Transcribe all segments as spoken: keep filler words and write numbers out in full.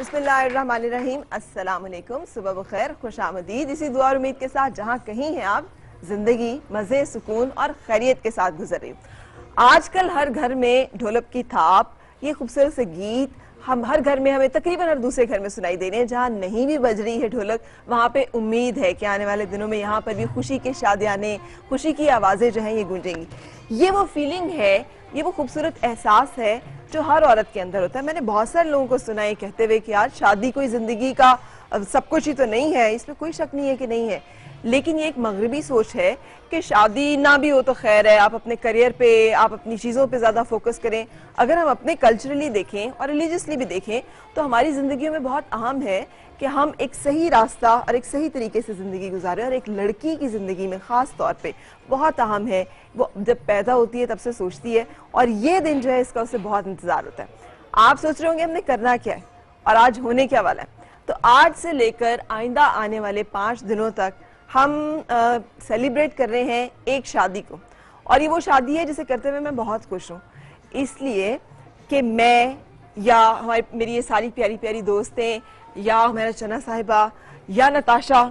बिस्मिल्लाहिर्रहमानिर्रहीम, अस्सलाम वालेकुम, सुबह बखैर, खुश आमदीद। इसी दुआ और उम्मीद के साथ जहाँ कहीं हैं आप, जिंदगी मज़े, सुकून और खैरियत के साथ गुजर रही। आजकल हर घर में ढोलक की थाप, ये खूबसूरत से गीत हम हर घर में, हमें तकरीबन हर दूसरे घर में सुनाई दे रहे हैं। जहाँ नहीं भी बज रही है ढोलक, वहाँ पे उम्मीद है कि आने वाले दिनों में यहाँ पर भी खुशी के शादियाने, खुशी की आवाज़ें जो हैं ये गूंजेंगी। ये वो फीलिंग है, ये वो खूबसूरत एहसास है जो हर औरत के अंदर होता है। मैंने बहुत सारे लोगों को सुना है कहते हुए कि आज शादी कोई ज़िंदगी का सब कुछ ही तो नहीं है, इसमें कोई शक नहीं है कि नहीं है, लेकिन ये एक मगरबी सोच है कि शादी ना भी हो तो खैर है, आप अपने करियर पे, आप अपनी चीज़ों पे ज़्यादा फोकस करें। अगर हम अपने कल्चरली देखें और रिलीजियसली भी देखें तो हमारी ज़िंदगियों में बहुत अहम है कि हम एक सही रास्ता और एक सही तरीके से ज़िंदगी गुजारें। और एक लड़की की ज़िंदगी में ख़ास तौर पे बहुत अहम है, वो जब पैदा होती है तब से सोचती है और ये दिन जो है इसका उससे बहुत इंतज़ार होता है। आप सोच रहे होंगे हमने करना क्या है और आज होने क्या वाला है। तो आज से लेकर आइंदा आने वाले पाँच दिनों तक हम सेलिब्रेट कर रहे हैं एक शादी को, और ये वो शादी है जिसे करते हुए मैं बहुत खुश हूँ, इसलिए कि मैं या हमारी मेरी ये सारी प्यारी प्यारी दोस्तें या हमारा चना साहिबा या नताशा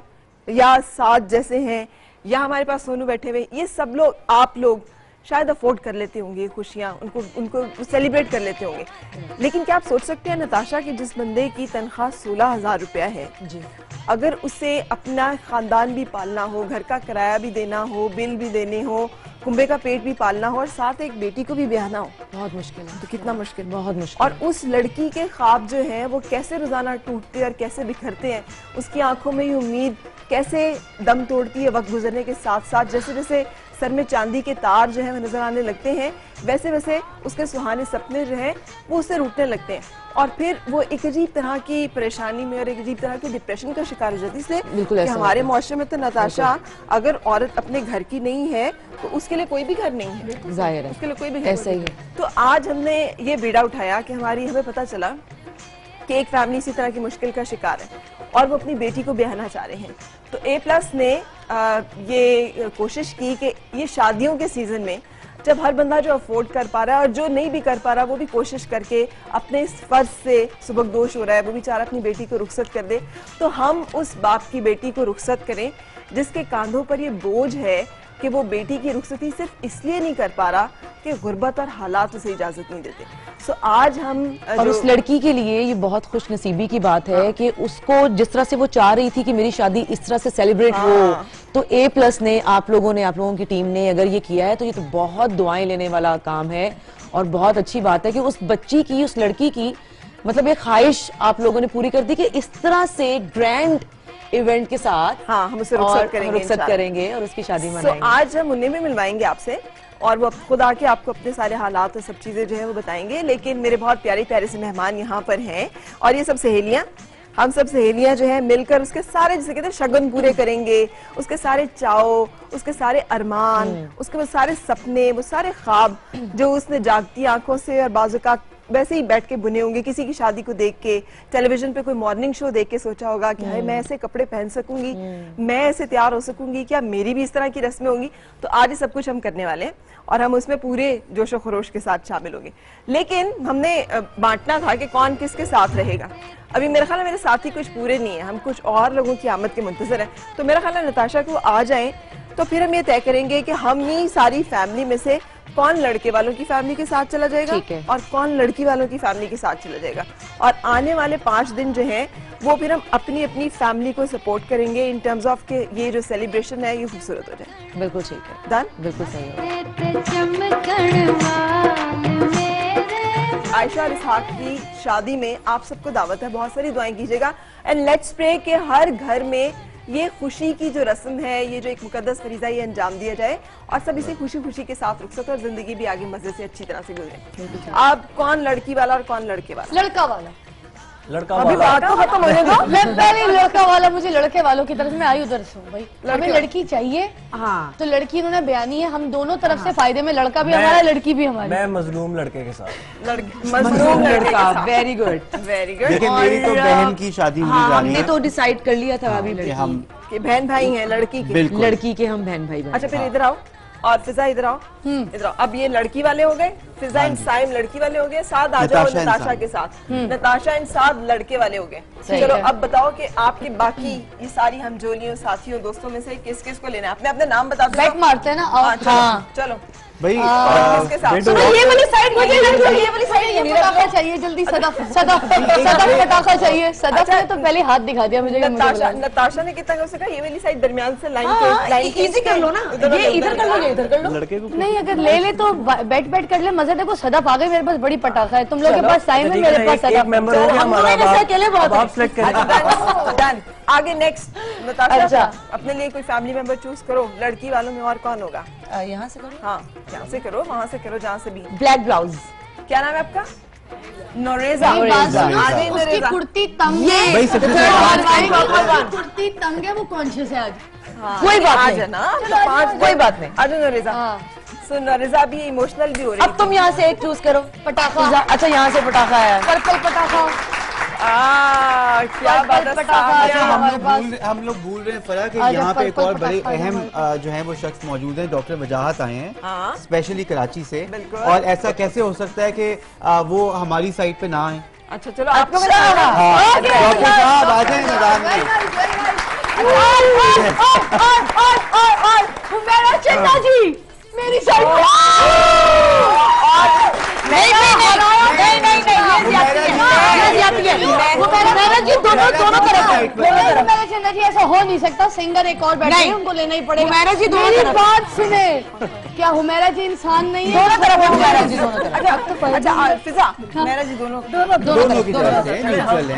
या साथ जैसे हैं या हमारे पास सोनू बैठे हुए, ये सब लोग, आप लोग शायद अफोर्ड कर लेते होंगे खुशियाँ, उनको उनको सेलिब्रेट कर लेते होंगे। लेकिन क्या आप सोच सकते हैं नताशा कि जिस बंदे की तनख्वाह सोलह हज़ार रुपया है जी, अगर उसे अपना ख़ानदान भी पालना हो, घर का किराया भी देना हो, बिल भी देने हो, कुंबे का पेट भी पालना हो और साथ एक बेटी को भी ब्याहना हो, बहुत मुश्किल है। तो कितना मुश्किल, बहुत मुश्किल। और उस लड़की के ख्वाब जो हैं वो कैसे रोज़ाना टूटते और कैसे बिखरते हैं, उसकी आंखों में ये उम्मीद कैसे दम तोड़ती है वक्त गुजरने के साथ साथ। जैसे जैसे सर में चांदी के तार जो है वो नज़र आने लगते हैं, वैसे वैसे उसके सुहाने सपने जो हैं वो उससे रूठने लगते हैं और फिर वो एक अजीब तरह की परेशानी में और एक अजीब तरह की डिप्रेशन का शिकार हो जाती है। इसलिए हमारे माशरे में तो नताशा, अगर औरत अपने घर की नहीं है तो उसके लिए कोई भी घर नहीं है, जाहिर है उसके लिए कोई भी घर ऐसा ही है। तो आज हमने ये बीड़ा उठाया कि हमारी, हमें पता चला कि एक फैमिली इसी तरह की मुश्किल का शिकार है और वो अपनी बेटी को ब्याहना चाह रहे हैं। तो ए प्लस ने आ, ये कोशिश की कि ये शादियों के सीज़न में जब हर बंदा जो अफोर्ड कर पा रहा है और जो नहीं भी कर पा रहा वो भी कोशिश करके अपने इस फर्ज से सुबकदोश हो रहा है, वो बेचारा अपनी बेटी को रुखसत कर दे, तो हम उस बाप की बेटी को रुखसत करें जिसके कांधों पर ये बोझ है कि वो बेटी की रुखसती सिर्फ इसलिए नहीं कर पा रहा कि गुर्बत और हालात उसे इजाज़त नहीं देते। सो so, आज हम और उस लड़की के लिए ये बहुत खुशनसीबी की बात है कि उसको जिस तरह से वो चाह रही थी कि मेरी शादी इस तरह से सेलिब्रेट हो, तो ए प्लस ने, आप लोगों ने, आप लोगों की टीम ने अगर ये किया है तो ये तो बहुत दुआएं लेने वाला काम है और बहुत अच्छी बात है कि उस बच्ची की, उस लड़की की, मतलब ये ख्वाहिश आप लोगों ने पूरी कर दी कि इस तरह से ग्रैंड इवेंट के साथ हाँ हम उसे रुखसत करेंगे, करेंगे और उसकी शादी मनाएंगे। so, आज हम उन्हें भी मिलवाएंगे आपसे और वो खुद आके आपको अपने सारे हालात और सब चीज़ें जो है वो बताएंगे। लेकिन मेरे बहुत प्यारे प्यारे से मेहमान यहाँ पर हैं और ये सब सहेलियाँ, हम सब सहेलियाँ जो है मिलकर उसके सारे, जिसे कहते हैं शगुन, पूरे करेंगे, उसके सारे चाव, उसके सारे अरमान, उसके वो सारे सपने, वो सारे ख्वाब जो उसने जागती आंखों से और बाजू का वैसे ही बैठ के बुने होंगे। किसी की शादी को देख के, टेलीविजन पे कोई मॉर्निंग शो देख के सोचा होगा कि हाय मैं ऐसे कपड़े पहन सकूंगी, मैं ऐसे तैयार हो सकूंगी, क्या मेरी भी इस तरह की रस्में होंगी। तो आज ये सब कुछ हम करने वाले हैं और हम उसमें पूरे जोश और खरोश के साथ शामिल होंगे। लेकिन हमने बांटना था कि कौन किसके साथ रहेगा। अभी मेरा ख्याल है मेरे साथी कुछ पूरे नहीं है, हम कुछ और लोगों की आमद के मुंतजर हैं। तो मेरा ख्याल है नताशा को आ जाएँ तो फिर हम ये तय करेंगे कि हम ही सारी फैमिली में से कौन लड़के वालों की फैमिली के साथ चला जाएगा और कौन लड़की वालों की फैमिली के साथ चला जाएगा। और आने वाले पाँच दिन जो हैं वो फिर हम अपनी अपनी फैमिली को सपोर्ट करेंगे इन टर्म्स ऑफ के ये जो सेलिब्रेशन है ये खूबसूरत हो जाए। बिल्कुल ठीक है, डन, बिल्कुल सही है। आयशा और इसहाक की शादी में आप सबको दावत है, बहुत सारी दुआएं कीजिएगा एंड लेट्स प्रे के हर घर में ये खुशी की जो रस्म है, ये जो एक मुकद्दस फरीज़ा, ये अंजाम दिया जाए और सब इसे खुशी खुशी के साथ रुखसत और जिंदगी भी आगे मजे से अच्छी तरह से गुजरे। आप कौन लड़की वाला और कौन लड़के वाला? लड़का वाला, लड़का अभी बात तो खत्म होने दो। मैं पहले लड़का वाला, मुझे लड़के वालों की तरफ में आई उधर से हूँ भाई, हमें लड़की चाहिए हाँ, तो लड़की इन्होंने बयानी है, हम दोनों तरफ से फायदे में, लड़का भी हमारा, लड़की भी हमारी। मैं मजलूम लड़के के साथ, मजलूम लड़का, वेरी गुड वेरी गुड। लेकिन मेरी तो बहन की शादी में हमने तो डिसाइड कर लिया था अभी कि बहन भाई है लड़की के, लड़की के हम बहन भाई। अच्छा फिर इधर आओ और फिजा इधर आओ, इधर आओ। अब ये लड़की वाले हो गए, फिजा एंड साइम लड़की वाले हो गए, साथ आ जाओ नताशा के साथ, नताशा एंड साथ लड़के वाले हो गए। चलो अब बताओ कि आपके बाकी ये सारी हमजोलियों, साथियों, दोस्तों में से किस किस को लेना है। अपने अपने नाम बता दो, मारते हैं ना। चलो भाई इसके साथ ये वाली साइड मुझे ये वाली साइड मेरा चाहिए जल्दी। सदफ सदफ सदफ पटाखा चाहिए। सदफ ने तो पहले हाथ दिखा दिया मुझे। नताशा नताशा ने कितना उसे कहा ये वाली साइड दरमियान से लाइन के लाइन इजी कर लो ना, ये इधर कर लो ये इधर कर लो। लड़के को नहीं अगर ले ले तो बैठ बैठ कर ले मजा। देखो सदफ आ गए मेरे पास, बड़ी पटाखा है। तुम लोग के पास साइम है, मेरे पास सदफ मेंबर हो गया हमारा। ऐसा अकेले बहुत आप सेलेक्ट करें। डन, आगे नेक्स्ट नताशा अपने लिए कोई फैमिली मेंबर चूज करो। लड़की वालों में और कौन होगा? यहाँ से करो, हाँ यहाँ से करो, वहाँ से करो, जहाँ से भी। ब्लैक ब्लाउज, क्या नाम है आपका? नोरेजा। उसकी कुर्ती तंग है, कुर्ती तंग है, वो कॉन्शियस है आज। कोई बात नहीं, कोई बात नहीं। आज नोरेजा, तो नोरेजा भी इमोशनल भी हो रही है। अब तुम यहाँ से एक चूज करो पटाखा। अच्छा यहाँ से पटाखा है, पर्पल पटाखा। आ, क्या बात है। अच्छा, हम हम लोग भूल रहे हैं फराह कि यहाँ पे एक और बड़े अहम जो है वो शख्स मौजूद हैं। डॉक्टर वजाहत आए हैं स्पेशली कराची से, और ऐसा कैसे हो सकता है कि वो हमारी साइड पे ना आए। अच्छा चलो आपको डॉक्टर साहब आ जाए मैदान में मेरी साइड। दोनों दोनों तरफ जी ऐसा हो नहीं सकता। सिंगर एक और बैठे हैं, उनको लेना ही पड़ेगा। हुमैरा जी दोनों बात सुने, क्या हुमैरा जी इंसान नहीं है? दोनों तरफ हुमैरा जी, दोनों। अच्छा फिजा, हुमैरा जी दोनों दोनों दोनों की तरफ ले। सोनू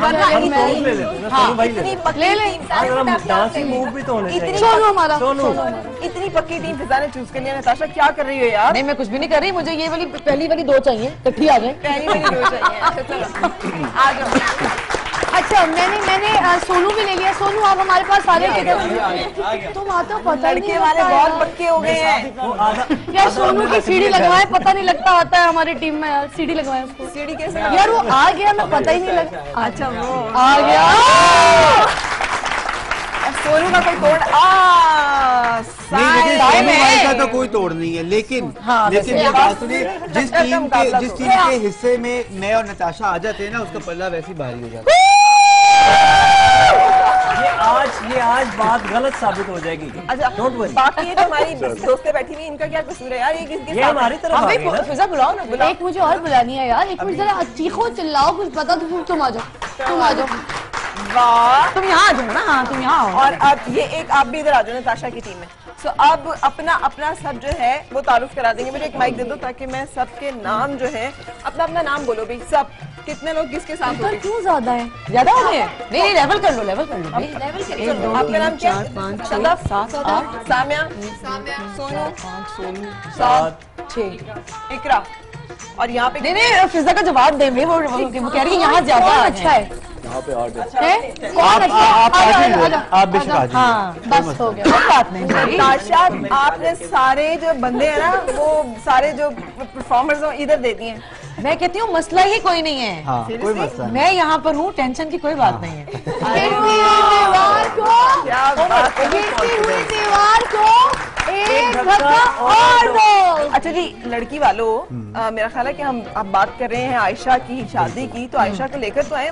हमारा, इतनी पक्की टीम फिजा ने चूज कर लिया। नताशा क्या कर रही हो यार? नहीं मैं कुछ भी नहीं कर रही, मुझे ये वाली पहली वाली दो चाहिए। इकट्ठी आ जाए, पहली वाली दो चाहिए। आ जाओ। अच्छा मैंने मैंने आ, सोनू भी ले लिया। सोनू आप हमारे पास आ गए। तुम आते हो, पता नहीं वाले बहुत पक्के हो गए हैं यार। सोनू की सीढ़ी लगवाएं, पता नहीं लगता आता है हमारी टीम में यार। सीढ़ी लगवाएं उसको। सीढ़ी कैसे यार? वो आ गया मैं पता ही नहीं लगा। अच्छा वो आ गया। सोनू का कोई तोड़ आ तो कोई तोड़ नहीं है, लेकिन लेकिन ये बात सुनिए, जिस टीम के जिस टीम के हिस्से में मैं और नताशा आ जाते हैं ना, उसका पल्ला वैसे ही भारी हो जाता है। ये आज ये आज बात गलत साबित हो जाएगी। अच्छा डोंट वरी, बाकी ये हमारी दोस्तें बैठी हुई, इनका क्या कसूर है यार? ये किसके साथ हमारी तरफ आ गई है? फिजा बुलाओ ना, बुलाओ। एक मुझे और बुलानी है यार। एक मिनट जरा चीखो चिल्लाओ कुछ पता। तुम तुम आ जाओ, तुम आ जाओ। वाह तुम यहाँ आ जाओ ना। हाँ तुम यहाँ आओ। और अब ये एक आप भी इधर आ जाओ नताशा की टीम में। तो अब अपना अपना सब जो है वो तारुफ करा देंगे। मुझे एक माइक दे दो ताकि मैं सबके नाम जो है अपना अपना नाम बोलो। भाई सब कितने लोग किसके साथ हो गए? क्यों ज्यादा है, ज्यादा हो गए? नहीं लेवल कर लो, लेवल कर लो, लेवल कर लो। आपका नाम क्या? सदफ, साम्या, सोनू, सोनू, सात, छह, इकरा। और यहाँ पे नहीं फिजा का जवाब दे। वो कह रही है यहाँ ज्यादा अच्छा है। यहाँ पे आठ है। आप आप आप हाँ बस हो गया, बात नहीं। नताशा आपने सारे जो बंदे हैं ना, वो सारे जो परफॉर्मर्स हो इधर दे दिए। मैं कहती हूँ मसला ही कोई नहीं है। हाँ, कोई मसला नहीं। मैं यहाँ पर हूँ, टेंशन की कोई बात नहीं है। अच्छा जी लड़की वालों, मेरा ख्याल है कि हम अब बात कर रहे हैं आयशा की शादी की, तो आयशा को लेकर तो आए हैं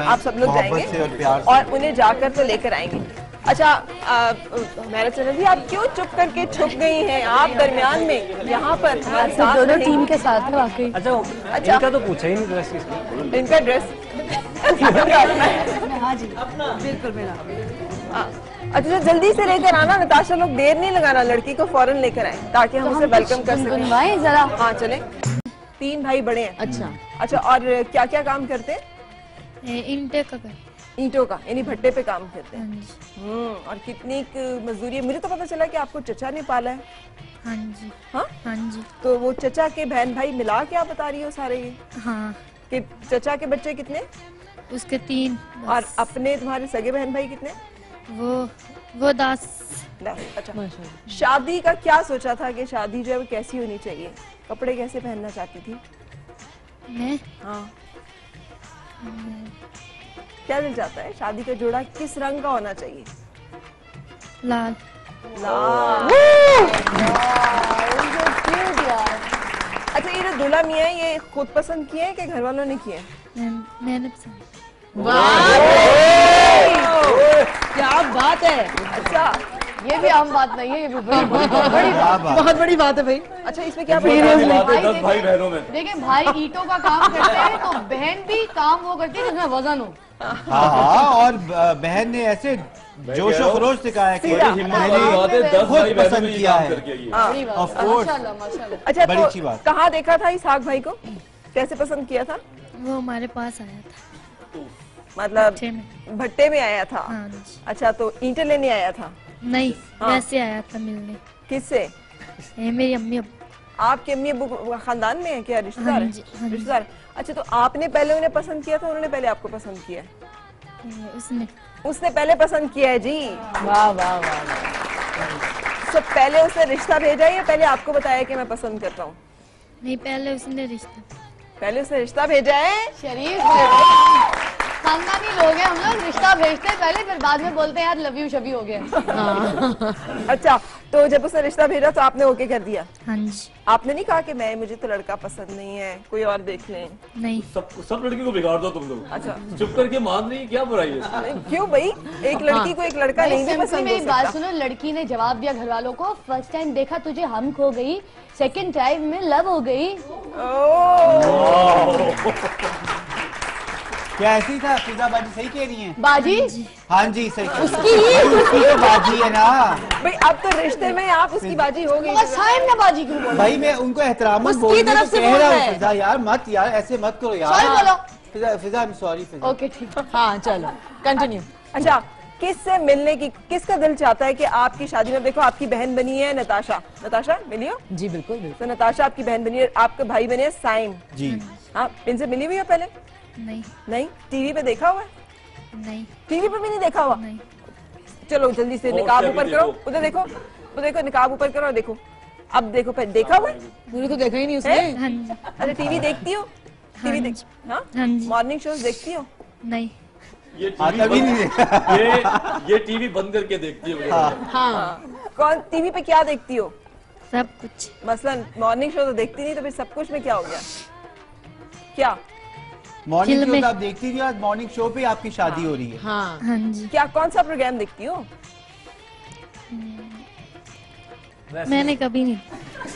आप सब लोग जाएंगे और उन्हें जाकर तो लेकर आएंगे। अच्छा मेरा चैनल जी, आप क्यों चुप करके छुप गई हैं? आप दरमियान में यहाँ पर दोनों टीम के साथ वाकई। अच्छा अच्छा इनका तो पूछा ही नहीं ड्रेस, इनका ड्रेस बिल्कुल मेरा। अच्छा जल्दी से लेकर आना नताशा लोग, देर नहीं लगाना। लड़की को फौरन लेकर आए ताकि हम उसे वेलकम कर सकें जरा। हाँ चले। तीन भाई बड़े हैं। अच्छा अच्छा और क्या क्या काम करते हैं? इनटेक का, ईंटों का, यानी भट्टे पे काम करते हैं। हम्म और कितनी मजदूरी है? मुझे तो पता चला कि आपको चचा ने पाला है। हाँ जी। हाँ हाँ जी। तो वो चचा के बहन भाई मिला के आप बता रही हो सारे ये? हाँ। कि चचा के बच्चे कितने? उसके तीन। और अपने तुम्हारे सगे बहन भाई कितने? वो वो दस। दस। अच्छा शादी का क्या सोचा था कि शादी जो है वो कैसी होनी चाहिए? कपड़े कैसे पहनना चाहती थी? मैं हाँ क्या मिल जाता है? शादी का जोड़ा किस रंग का होना चाहिए? लाल। अच्छा ये जो दूल्हा मियाँ है ये खुद पसंद किए हैं कि घर वालों ने किए? मैंने पसंद। क्या बात है। अच्छा ये भी आम बात नहीं है, ये भी बड़ी बात, बहुत बड़ी बात है भाई। अच्छा इसमें क्या भाई बहनों में देखिए भाई ईंटों का काम करते हैं तो बहन भी काम वो करती है जिसमें वजन हो। हाँ और बहन ने ऐसे जोश और खरोश से कहा है कि बहुत पसंद किया है। अच्छा तो कहाँ देखा था इसहाक भाई को, कैसे पसंद किया था? वो हमारे पास आया था, मतलब भट्टे में आया था। अच्छा तो ईंटें लेने आया था? नहीं वैसे आया था मिलने। किससे? मेरी अम्मी। आपके अम्मी अबू खानदान में है क्या, रिश्तेदार? रिश्तेदार। अच्छा तो आपने पहले उन्हें पसंद किया था, उन्होंने पहले आपको पसंद किया? उसने उसने पहले पसंद किया है जी। वाह वाह वाह। तो पहले उसने रिश्ता भेजा या पहले आपको बताया कि मैं पसंद करता हूँ? नहीं पहले उसने रिश्ता पहले उसने रिश्ता भेजा है। शरीफ खानदानी लोग हैं हम लोग, रिश्ता भेजते हैं पहले फिर बाद में बोलते हैं यार लव यू शबी हो गया। अच्छा तो जब उसने रिश्ता भेजा तो आपने ओके कर दिया? हाँ जी। आपने नहीं कहा कि मैं मुझे तो लड़का पसंद नहीं है कोई और देख लें? नहीं। सब सब लड़की को बिगाड़ दो तुम लोग। अच्छा चुप करके मान रही, क्या बुराई है? क्यों भाई एक लड़की को एक लड़का नहीं पसंद। बात सुनो, लड़की ने जवाब दिया घर वालों को, फर्स्ट टाइम देखा तुझे हम खो गई, सेकेंड टाइम में लव हो गई। क्या ऐसी था फिजा बाजी, सही कह रही है बाजी? हाँ जी सही। उसकी ही उसकी तो बाजी है ना भाई, अब तो रिश्ते में आप उसकी बाजी हो गई। साइम ना बाजी क्यों बोल भाई, मैं उनको एहतराम बोल रहा हूँ। फिजा यार मत यार ऐसे मत करो यार। Fiza Fiza I am sorry. Okay ठीक है हाँ चलो कंटिन्यू। अच्छा किससे मिलने की किसका दिल चाहता है कि आपकी शादी में? देखो आपकी बहन बनी है नताशा। नताशा मिली हो? जी बिल्कुल। तो नताशा आपकी बहन बनी है, आपके भाई बने हैं साइम जी। आप इनसे मिली हुई हो पहले? नहीं। नहीं टीवी पे देखा हुआ? नहीं। टीवी पे भी नहीं देखा हुआ? नहीं। चलो जल्दी से निकाब ऊपर करो, उधर देखो उधर देखो, निकाब ऊपर करो, देखो अब देखो पहले देखा हुआ? मुझे तो देखा ही नहीं उसने। अरे टीवी देखती हो? टीवी देख हाँ मॉर्निंग शोज देखती हो? नहीं ये टीवी ये ये टीवी बंद करके देखती हो। हाँ कौन टीवी पे क्या देखती हो? सब कुछ। मसलन मॉर्निंग शो तो देखती नहीं तो फिर सब कुछ में क्या हो गया? क्या मॉर्निंग शो आप देखती थी? आज मॉर्निंग शो पे आपकी शादी हाँ, हो रही है। हाँ, हाँ जी। क्या कौन सा प्रोग्राम देखती हो? मैंने कभी नहीं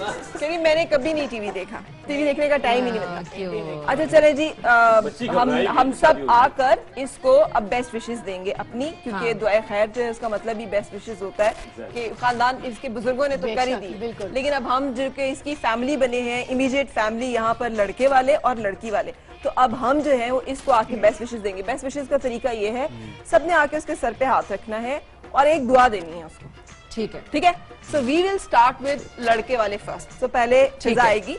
क्योंकि मैंने कभी नहीं टीवी देखा, टीवी देखने का टाइम ही नहीं मिलता। अच्छा चले जी आ, हम हम सब आकर इसको अब बेस्ट विशेस देंगे अपनी, क्योंकि हाँ। दुआए खैर जो है उसका मतलब ही बेस्ट विशेस होता है कि खानदान इसके बुजुर्गों ने तो कर ही दी, लेकिन अब हम जो कि इसकी फैमिली बने हैं इमीडिएट फैमिली यहाँ पर लड़के वाले और लड़की वाले, तो अब हम जो है वो इसको आके बेस्ट विशेस देंगे। बेस्ट विशेस का तरीका ये है सबने आके उसके सर पे हाथ रखना है और एक दुआ देनी है उसको, ठीक है? ठीक है। So we will start with लड़के वाले फर्स्ट। सो so, पहले फिजा आएगी।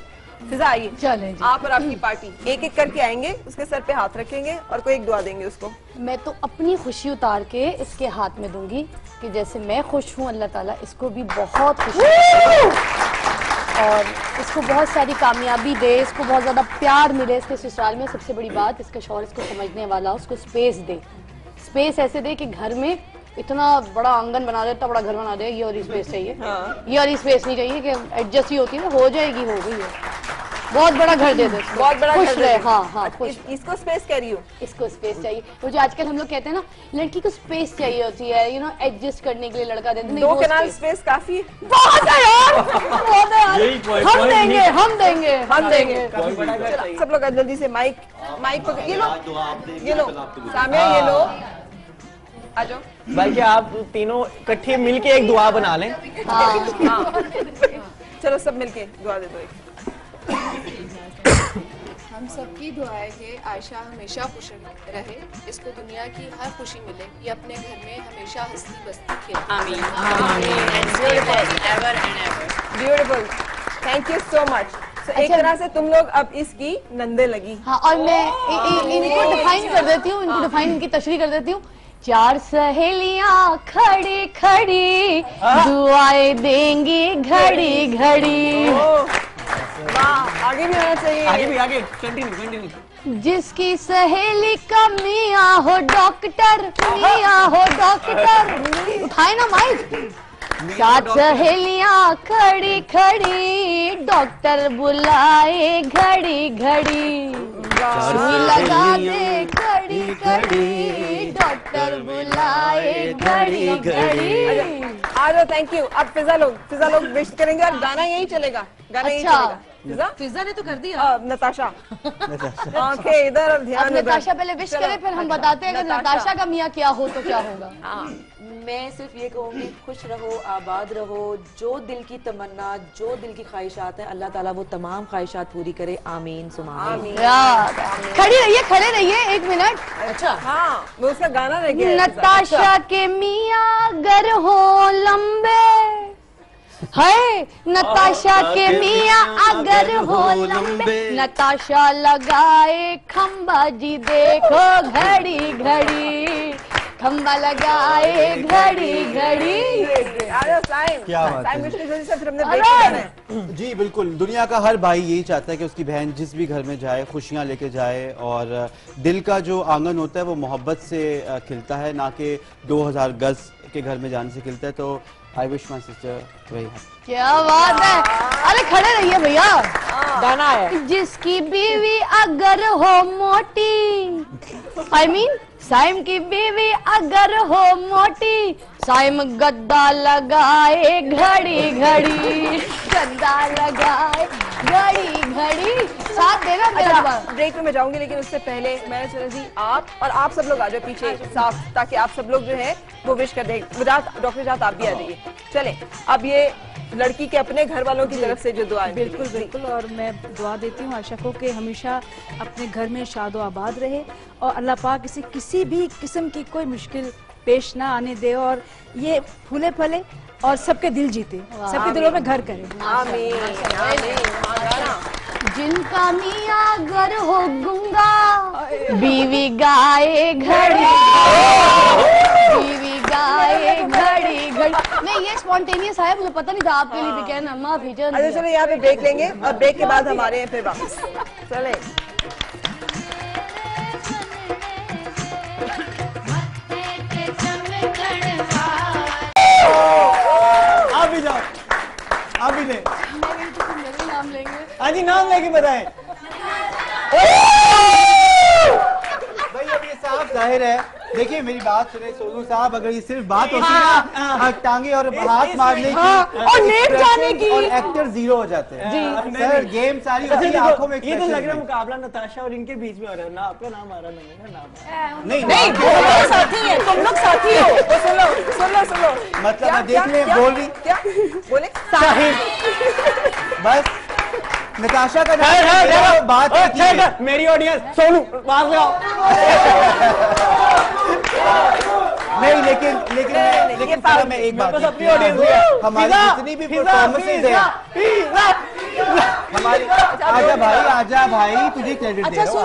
फिजा आइए चले आप और आपकी पार्टी एक एक करके आएंगे, उसके सर पे हाथ रखेंगे और कोई एक दुआ देंगे उसको। मैं तो अपनी खुशी उतार के इसके हाथ में दूंगी कि जैसे मैं खुश हूँ अल्लाह ताला इसको भी बहुत खुशी और इसको बहुत सारी कामयाबी दे, इसको बहुत ज्यादा प्यार मिले इसके ससुराल में। सबसे बड़ी बात इसका शौहर इसको समझने वाला, उसको स्पेस दे, स्पेस ऐसे दे कि घर में इतना बड़ा आंगन बना दे, इतना बड़ा घर बना दे, ये और स्पेस चाहिए हाँ। ये और स्पेस नहीं चाहिए कि एडजस्ट ही होती है हो जाएगी हो गई है, बहुत बड़ा घर दे दे, बहुत बड़ा घर दे। हाँ हाँ खुश। इसको स्पेस कह रही हूँ, इसको स्पेस चाहिए। वो जो आजकल हम लोग कहते हैं ना लड़की को स्पेस चाहिए होती है, यू नो एडजस्ट करने के लिए लड़का देते हैं, दो कनाल स्पेस काफी है। हम देंगे हम देंगे हम देंगे सब लोग जल्दी से माइक माइक ये लोग ये लोग सामने ये लोग आ जाओ भाई कि आप तीनों इकट्ठे मिलके एक दुआ बना लें। हाँ। हाँ। चलो सब मिलके दुआ दे दो एक। हम सबकी दुआ है कि आयशा हमेशा खुश रहे, इसको दुनिया की हर खुशी मिले, ये अपने घर में हमेशा हंसी बस्ती खेले। आमीन। Beautiful, thank you so much. So, अच्छा, एक तरह से तुम लोग अब इसकी नंदे लगी। हाँ और मैं इनको डिफाइन कर देती हूँ, इनको डिफाइन इनकी तशरीह कर देती हूँ। चार सहेलियां खड़ी खड़ी दुआएं देंगी घड़ी घड़ी। आगे भी आना चाहिए, आगे भी आगे कंटिन्यू कंटिन्यू। जिसकी सहेली का मियाँ हो डॉक्टर, मियाँ हो डॉक्टर, उठाए ना माइक। सहेलियाँ खड़ी खड़ी डॉक्टर बुलाए घड़ी घड़ी लगा दे खड़ी खड़ी डॉक्टर बुलाए घड़ी घड़ी। आरो थैंक यू। अब फिजा लोग फिजा लोग विश करेंगे और गाना यही चलेगा गाना यही चलेगा। फिजा फिजा ने तो कर दिया। नताशा ओके इधर और ध्यान नताशा पहले विश करे फिर हम बताते हैं अगर नताशा का मियाँ क्या हो तो क्या होगा। मैं सिर्फ ये कहूँगी खुश रहो आबाद रहो। जो दिल की तमन्ना जो दिल की ख्वाहिशात है अल्लाह ताला वो तमाम ख्वाहिशात पूरी करे। आमीन सुमा आमीन। खड़ी रहिए खड़े रहिए एक मिनट। अच्छा हाँ वो उसका गाना रह गया। नताशा के मियाँ अगर हो लंबे है नताशा के मियाँ अगर हो लंबे नताशा लगाए खम्बा जी देखो घड़ी घड़ी खम्बा लगाए घड़ी घड़ी। क्या बात है जी। बिल्कुल दुनिया का हर भाई यही चाहता है कि उसकी बहन जिस भी घर में जाए खुशियां लेके जाए और दिल का जो आंगन होता है वो मोहब्बत से खिलता है ना कि दो हज़ार गज के घर में जाने से खिलता है। तो आई विश माय सिस्टर वही। क्या बात है। अरे खड़े रहिए भैया गाना है। जिसकी बीवी अगर हो मोटी आई मीन साइम की बीवी अगर हो मोटी साइम गद्दा लगाए घड़ी घड़ी गद्दा लगाए घड़ी घड़ी। साथ देना मेरा। ब्रेक में जाऊंगी लेकिन उससे पहले मैं चल रही आप और आप सब लोग आ जाओ पीछे साफ ताकि आप सब लोग जो है वो विश कर दें। डॉक्टर साहब आप भी आ जाइए। चले अब ये लड़की के अपने घर वालों की तरफ से जो दुआ है। बिल्कुल बिल्कुल और मैं दुआ देती हूँ आशा को कि हमेशा अपने घर में शादो आबाद रहे और अल्लाह पाक इसे किसी भी किस्म की कोई मुश्किल पेश ना आने दे और ये फूले फले और सबके दिल जीते सबके दिलों में घर करे। जिनका मियाँ अगर हो गूंगा बीवी गाए घड़ी घड़ी घड़ी। नहीं ये स्पॉन्टेनियस है मुझे पता नहीं था आपके लिए भी कहना माँ भेजा। अरे चलो यहाँ पे ब्रेक लेंगे और ब्रेक के बाद हमारे हैं फिर वापस। चले आप भी जाओ आप भी ले नाम लेंगे आज ही नाम लेके बताएं। भाई अब ये साफ जाहिर है देखिए मेरी बात सुने सोनू साहब अगर ये सिर्फ बात होती है ना टांगे और हाथ मारने की और लेट जाने की और एक्टर जीरो हो जाते हैं जी सर। गेम सारी आंखों में ये तो लग रहा है मुकाबला नताशा और इनके बीच में हो रहा है ना। आपका नाम आ रहा है ना नहीं नहीं साथी है तुम लोग साथी हो। सुनो सुनो सुनो मतलब देख ले बोल भी क्या बोले बस नताशा का नाम बात है मेरी ऑडियंस सोनू बात लगाओ नहीं लेकिन लेकिन नहीं, लेकिन फिजा मैं एक बात अपनी ऑडियंस हमारी जितनी भी परफॉर्मेंसेस है हमारी आजा भाई आजा भाई तुझे क्रेडिट दे रहा हूं।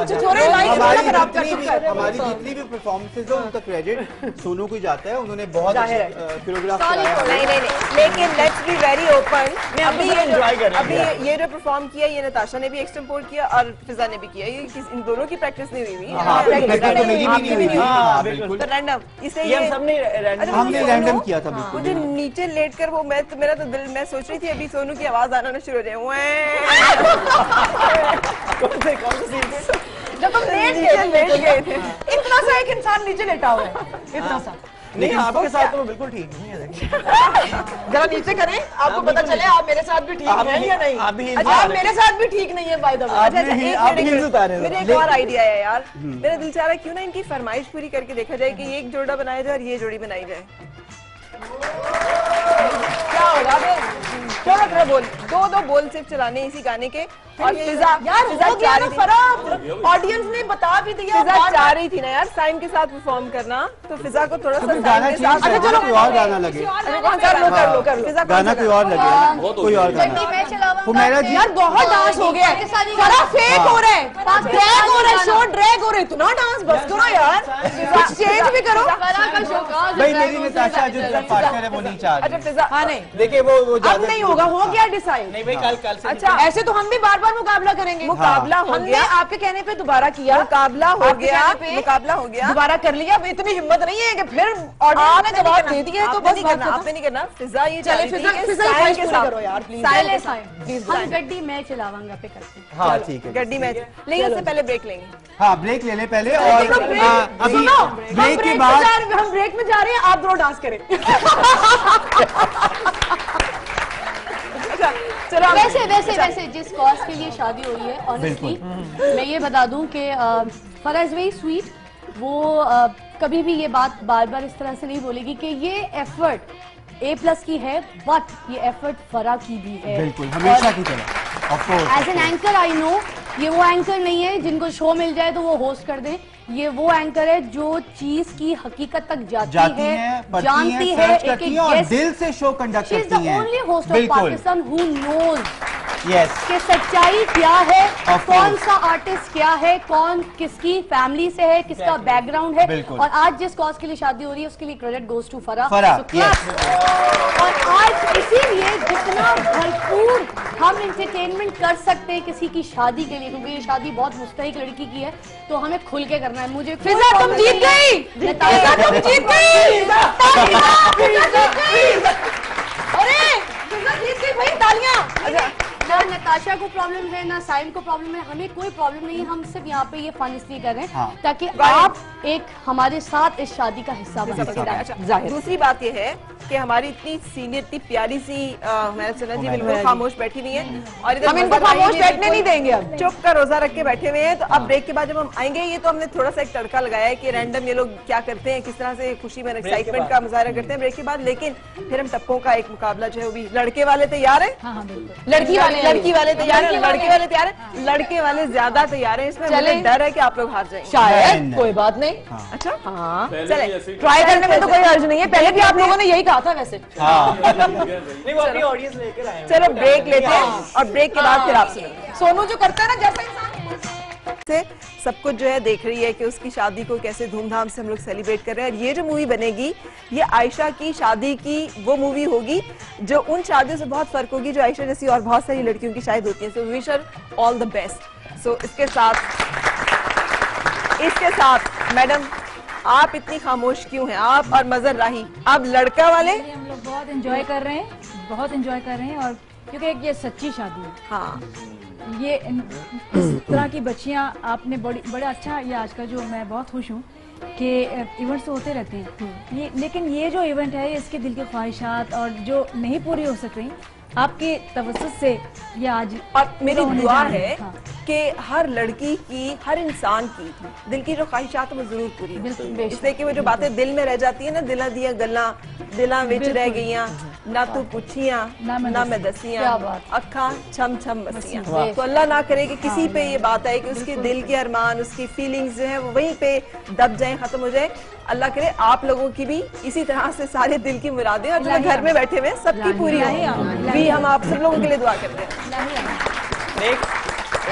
हमारी जितनी भी हमारी जितनी भी परफॉर्मेंसेस है उनका क्रेडिट सोनू को जाता है। उन्होंने बहुत कोरियोग्राफ किया है। नहीं नहीं लेकिन लेट्स बी वेरी ओपन मैं अभी एंजॉय कर रही हूं। अभी ये जो परफॉर्म किया ये नताशा ने भी एक्सटेम्पोर किया और फिजा ने भी किया। ये इन दोनों की प्रैक्टिस नहीं हुई हुई प्रैक्टिस तो मेरी भी नहीं हुई। हां बिल्कुल रैंडम इसे ये हम सबने रैंडम हमने रैंडम किया था। बिल्कुल मुझे नीचे लेटकर वो मैं मेरा तो दिल मैं सोच रही थी अभी सोनू की आवाज आना शुरू हो जाए कौन से कौन से सीन जब हम लेट गए लेट गए थे इतना सा एक इंसान नीचे लेटा हुआ है इतना सा नहीं आपके साथ तो बिल्कुल ठीक नहीं है। जरा नीचे करें आपको पता चले आप मेरे साथ भी ठीक हैं या नहीं। आप मेरे साथ भी ठीक नहीं है बाय द वे। मेरे एक और आइडिया है यार मेरा दिल चाह रहा है क्यों ना इनकी फरमाइश पूरी करके देखा जाए कि ये एक जोड़ा बनाया जाए और ये जोड़ी बनाई जाए। क्या होगा क्या रख रहे बोल दो दो बोल सिर्फ चलाने इसी गाने के और फिजा यार यार फराह ऑडियंस ने बता भी दिया फिजा चाह रही थी ना यार साइम के साथ परफॉर्म करना तो फिजा को थोड़ा सा गाना चाहिए। चलो कोई और गाना लगे कर लो कर लो कर लो गाना कोई और लगे कोई और गाना। हुमैरा जी यार बहुत डांस हो गया फराह फेक हो रहा है ड्रैग हो रहा है शो ड्रैग हो रहा है इतना डांस बस करो यार कुछ चेंज भी करो। भाई मेरी नताशा जो पार्टनर है वो नहीं चाह रही। अच्छा फिजा हाँ नहीं देखिए वो वो अब नहीं होगा, हो गया डिसाइड। नहीं भाई कल कल से। अच्छा ऐसे तो हम भी बार बार मुकाबला करेंगे। मुकाबला हो गया आपके कहने पे, दोबारा किया मुकाबला हो गया, मुकाबला हो गया दोबारा कर लिया। अब इतनी हिम्मत नहीं है कि फिर ऑडियंस ने जवाब दे दिया है तो बस आपने नहीं करना। फिजा ये चले फिजा फिजा करो यार प्लीज। हम गड्डी मैं चलावांगा पे करते हैं। हाँ ठीक है गड्डी मैच, लेकिन उससे पहले ब्रेक लेंगे। हाँ ब्रेक ले ले पहले। और अभी ब्रेक के बाद हम ब्रेक में जा रहे हैं, आप दोनों डांस करें। चलो वैसे वैसे वैसे जिस कॉज के लिए शादी हो रही है ऑनेस्टली मैं ये बता दूं कि फराह इज वेरी स्वीट। वो कभी भी ये बात बार बार इस तरह से नहीं बोलेगी कि ये एफर्ट ए प्लस की है, बट ये एफर्ट फराह की भी है। बिल्कुल हमेशा की तरह of course as an anchor I know. ये वो एंकर नहीं है जिनको शो मिल जाए तो वो होस्ट कर दें। ये वो एंकर है जो चीज की हकीकत तक जाती, जाती है, है जानती है, है, एक एक है और दिल से शो कंडक्ट करती है। Only host of Pakistan who knows कि सच्चाई क्या है, कौन सा आर्टिस्ट क्या है, कौन किसकी फैमिली से है, किसका बैकग्राउंड है। और आज जिस कॉज के लिए शादी हो रही है उसके लिए क्रेडिट गोज टू फराह। और आज इसीलिए जितना भरपूर हम इंटरटेनमेंट कर सकते हैं किसी की शादी के लिए, क्योंकि ये शादी बहुत मुस्तहिक लड़की की है तो हमें खुल के करना है। मुझे फिजा तुम जीत गई, फिजा तुम जीत गई, अरे फिजा जीत गई भाई, तालियां। ना नताशा को प्रॉब्लम है ना साइम को प्रॉब्लम है, हमें कोई प्रॉब्लम नहीं है। हम सिर्फ यहाँ पे ये फन इसलिए कर रहे हैं हाँ। ताकि आप एक हमारे साथ इस शादी का हिस्सा बन सकें। दूसरी बात ये है कि हमारी इतनी सीनियर इतनी प्यारी सी हमारे सोना जी बिल्कुल खामोश बैठी हुई है और हम इनको खामोश बैठने नहीं देंगे, अब चुप का रोजा रख के बैठे हुए हैं। तो अब ब्रेक के बाद जब हम आएंगे, ये तो हमने थोड़ा सा एक तड़का लगाया है कि रैंडम ये लोग क्या करते हैं, किस तरह से खुशी में एक्साइटमेंट का मुजाहरा करते हैं ब्रेक के बाद। लेकिन फिर हम टपकों का एक मुकाबला जो है वो भी, लड़के वाले तैयार है, लड़की वाले लड़की वाले तैयार है, लड़के वाले तैयार है, लड़के वाले ज्यादा तैयार है। इसमें हमें डर है कि आप लोग हार जाएं, शायद कोई बात नहीं। अच्छा हाँ चले, ट्राई करने में तो कोई अर्ज नहीं है, पहले भी आप लोगों ने यही कहा था वैसे। नहीं वो अपनी ऑडियंस लेकर आए। चलो ब्रेक लेते हैं और ब्रेक के बाद फिर आपसे सोनू जो करता है ना जैसा इंसान से सब कुछ जो है देख रही है कि उसकी शादी को कैसे धूमधाम से हम लोग सेलिब्रेट कर रहे हैं। और ये जो मूवी बनेगी ये आयशा की शादी की वो मूवी होगी जो उन शादियों से बहुत फर्क होगी जो आयशा जैसी और बहुत सारी लड़कियों की शायद होती है। So wish her all the best. So इसके साथ इसके साथ मैडम आप इतनी खामोश क्यों हैं आप और मजर राही, आप लड़का वाले। हम लोग बहुत इंजॉय कर रहे हैं, बहुत इंजॉय कर रहे हैं और क्योंकि एक ये सच्ची शादी है। हाँ ये इस तरह की बच्चियां आपने बड़ी बड़ा अच्छा, ये आज का जो मैं बहुत खुश हूँ कि इवेंट्स होते रहते हैं ये, लेकिन ये जो इवेंट है इसके दिल के ख्वाहिशात और जो नहीं पूरी हो सक रही आपके तवस्सुस से ये आज। और मेरी दुआ है कि हर लड़की की हर इंसान की दिल की जो ख्वाहिशात वो जरूर पूरी हो, इसलिए कि वो जो बातें दिल में रह जाती है ना, दिला दिया गल्ला दिला विच रह गई ना तू पूछिया ना मैं दसिया अखा छम छम बसिया। तो अल्लाह ना करे कि किसी पे ये बात आए कि उसके दिल के अरमान उसकी फीलिंग्स जो है वो वहीं पे दब जाए, खत्म हो जाए। अल्लाह करे आप लोगों की भी इसी तरह से सारे दिल की मुरादें और जो घर में बैठे हुए सबकी पूरी हों, भी हम आप सब लोगों के लिए दुआ करते हैं।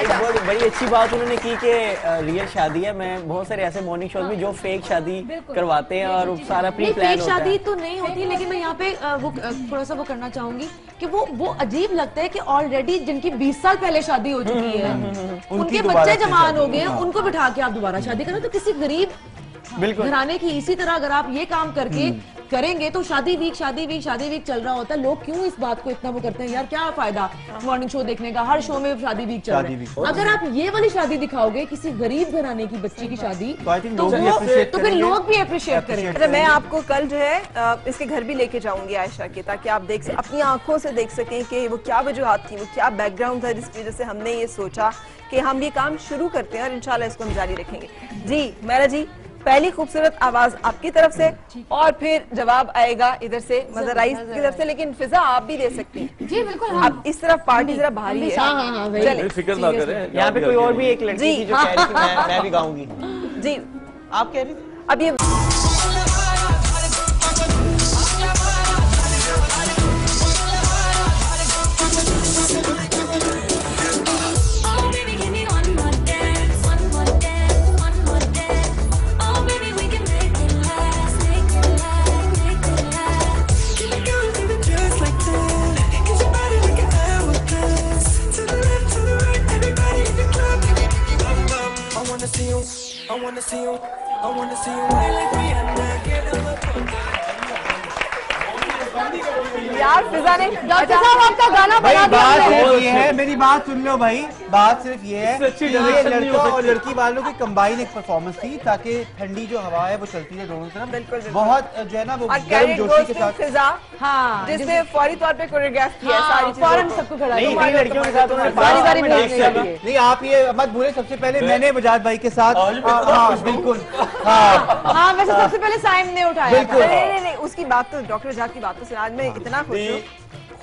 एक बहुत बड़ी अच्छी बात उन्होंने की कि रियल शादी है। मैं बहुत सारे ऐसे मॉर्निंग शोज में जो फेक शादी करवाते हैं और सारा प्री प्लान होता है। शादी तो नहीं होती, लेकिन मैं यहाँ पे वो थोड़ा सा वो करना चाहूंगी कि वो वो अजीब लगता है कि ऑलरेडी जिनकी बीस साल पहले शादी हो चुकी है, उनके बच्चे जवान हो गए हैं, उनको बिठा के आप दोबारा शादी करो तो किसी गरीब घराने की। इसी तरह अगर आप ये काम करके करेंगे तो शादी वीक शादी वीक शादी वीक चल रहा होता है। लोग क्यों इस बात को इतना वो करते हैं यार, क्या फायदा मॉर्निंग शो देखने का, हर शो में शादी वीक चल रहा है। अगर आप ये वाली शादी दिखाओगे किसी गरीब घराने की बच्ची की शादी तो वो तो फिर लोग भी अप्रिशिएट करेंगे। अच्छा मैं आपको कल जो है इसके घर भी लेके जाऊंगी आयशा के, ताकि आप देख अपनी आंखों से देख सकें कि वो क्या वजूहत थी, वो क्या बैकग्राउंड था जिसकी वजह से हमने ये सोचा कि हम ये काम शुरू करते हैं और इंशाल्लाह इसको हम जारी रखेंगे। जी मैरा जी पहली खूबसूरत आवाज आपकी तरफ से और फिर जवाब आएगा इधर से मजर राइस की तरफ से, लेकिन फिजा आप भी दे सकती हैं। जी बिल्कुल हाँ। आप इस तरफ पार्टी जरा भारी है। यहाँ पे कोई और भी एक लड़की थी जो कह रही थी मैं मैं भी गाऊंगी। जी आप कह रही थी अब ये I wanna see you, I wanna see you. यार फिजा ने डॉक्टर साहब आपका गाना बना दिया। बात सिर्फ ये है, मेरी बात सुन लो भाई, बात सिर्फ ये है कि ये लड़का और लड़की वालों की कंबाइन एक परफॉर्मेंस थी ताकि ठंडी जो हवा है वो चलती है दोनों तरफ, बहुत जो है ना वो गर्म जोशी के साथ। फिजा हाँ, जिसने फौरी तौर पे कोरियोग्राफ किया सारी चीजें, फौरन सबको खड़ा किया लड़कियों के साथ। बारी बारी नहीं, आप ये मत भूले, सबसे पहले मैंने बजाज भाई के साथ, बिल्कुल हाँ वैसे सबसे पहले साइम ने उठाया। नहीं नहीं, उसकी बात तो डॉक्टर बजाज की बात तो सुना, आज मैं इतना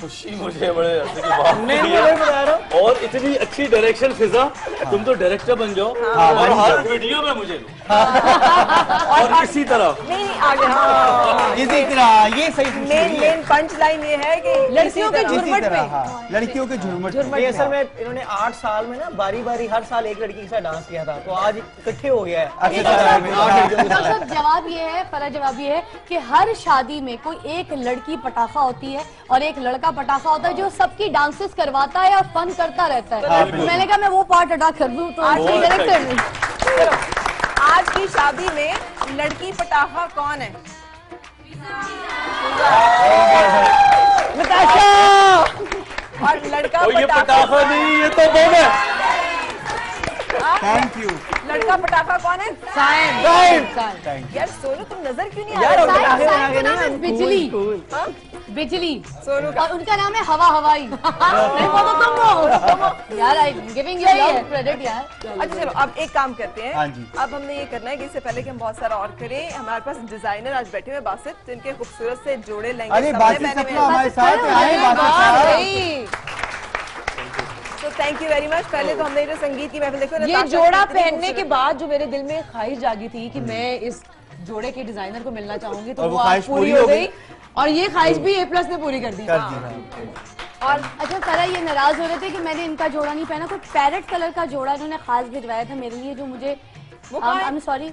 खुशी मुझे बड़े की बात नहीं बता रहा। और इतनी अच्छी डायरेक्शन फिजा, तुम तो डायरेक्टर बन जाओ और हर वीडियो में मुझे और इसी तरह नहीं आगे हाँ इसी तरह। ये सही मेन मेन पंच लाइन ये है कि लड़कियों के झुरमट में, लड़कियों के झुरमट में असल में इन्होंने आठ साल में ना बारी बारी हर साल एक लड़की के साथ डांस किया था, तो आज इकट्ठे हो गया है। जवाब ये है फरा, जवाब ये है कि हर शादी में कोई एक लड़की पटाखा होती है और एक लड़का पटाखा होता है जो सबकी डांसेस करवाता है और फन करता रहता है। मैंने कहा मैं वो पार्ट अदा कर दूं तो आज की डायरेक्टर। आज की शादी में लड़की पटाखा कौन है? नताशा। और लड़का पटाखा नहीं, ये तो कौन है? Thank you. लड़का पटाखा कौन है? साइम। यार सोनू तुम नजर क्यों नहीं आ रहे? बिजली बिजली। और उनका नाम है हवा हवाई। नहीं वो तो तुम हो यार, I am giving you love credit यार। अच्छा चलो अब एक काम करते हैं, अब हमने ये करना है कि इससे पहले कि हम बहुत सारा और करें, हमारे पास डिजाइनर आज बैठे हुए बासित, जिनके खूबसूरत से जोड़े लेंगे हमारे साथ। Thank you very much. पहले तो हमने जो संगीत की महफिल देखो, ये जोड़ा पहनने के बाद जो मेरे दिल में ख्वाहिश जागी थी कि मैं इस जोड़े के डिजाइनर को मिलना चाहूंगी, तो वो आज पूरी हो गई और ये ख्वाहिश भी ए प्लस ने पूरी कर दी। और अच्छा फरा, ये नाराज हो रहे थे कि मैंने इनका जोड़ा नहीं पहना, कोई पैरेट कलर का जोड़ा इन्होंने खास भिजवाया था मेरे लिए, जो मुझे आई एम सॉरी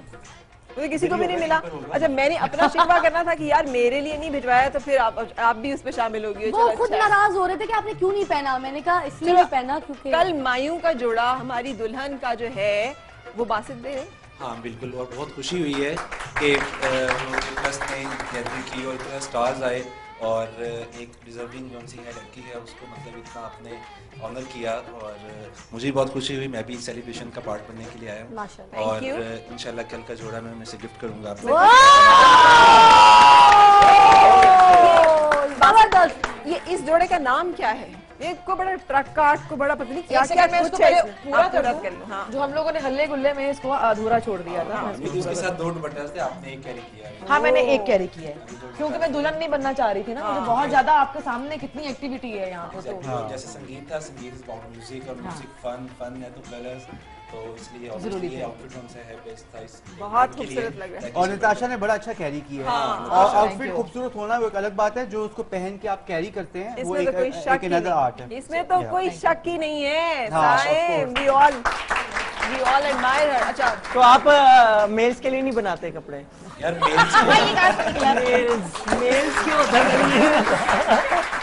मुझे किसी को भी नहीं मिला। अच्छा मैंने अपना शिकवा करना था कि यार मेरे लिए नहीं भिजवाया, तो फिर आप आप भी उसमें शामिल होगी। वो खुद नाराज हो रहे थे कि आपने क्यों नहीं पहना, मैंने कहा इसलिए नहीं पहना क्योंकि कल मायूं का जोड़ा हमारी दुल्हन का जो है वो बासित दे। हाँ बिल्कुल, और बहुत खुशी हुई है कि प्लस ने गैदरिंग की और इतना स्टार्स आए, और एक डिजर्विंग जो सी है लड़की है उसको मतलब इतना आपने ऑनर किया, और मुझे बहुत खुशी हुई। मैं भी सेलिब्रेशन का पार्ट बनने के लिए आया हूँ, और इंशाल्लाह कल का जोड़ा मैं उसे गिफ्ट करूँगा आपको। ये इस जोड़े का नाम क्या है? एक को बड़ा ट्रक काट को बड़ा पतली क्या क्या, मैं इसको पहले पूरा कर लूं। हाँ जो हम लोगों ने हल्ले गुल्ले में इसको अधूरा छोड़ दिया था। उसके साथ दो दुपट्टे थे, आपने एक कैरी किया है। हाँ मैंने एक कैरी किया है क्योंकि मैं दुल्हन नहीं बनना चाह रही थी ना, मुझे बहुत ज्यादा आपके सामने कितनी एक्टिविटी है यहाँ पे, तो जैसे संगीत था, संगीत इज अबाउट म्यूजिक और म्यूजिक फन फन है, तो कलर्स तो इसलिए ये आउटफिट हमसे है बेस्ट था। इस बहुत खूबसूरत लग रहा है और नताशा ने बड़ा अच्छा कैरी किया है। और आउटफिट खूबसूरत होना वो एक अलग बात है, जो उसको पहन के आप कैरी करते हैं वो एक एक अलग आर्ट है, इसमें तो कोई शक ही नहीं है। Saim we all we all admire her. अच्छा तो आप मेल्स के लिए नहीं बनाते कपड़े? यार मेल्स मेल्स क्यों धर।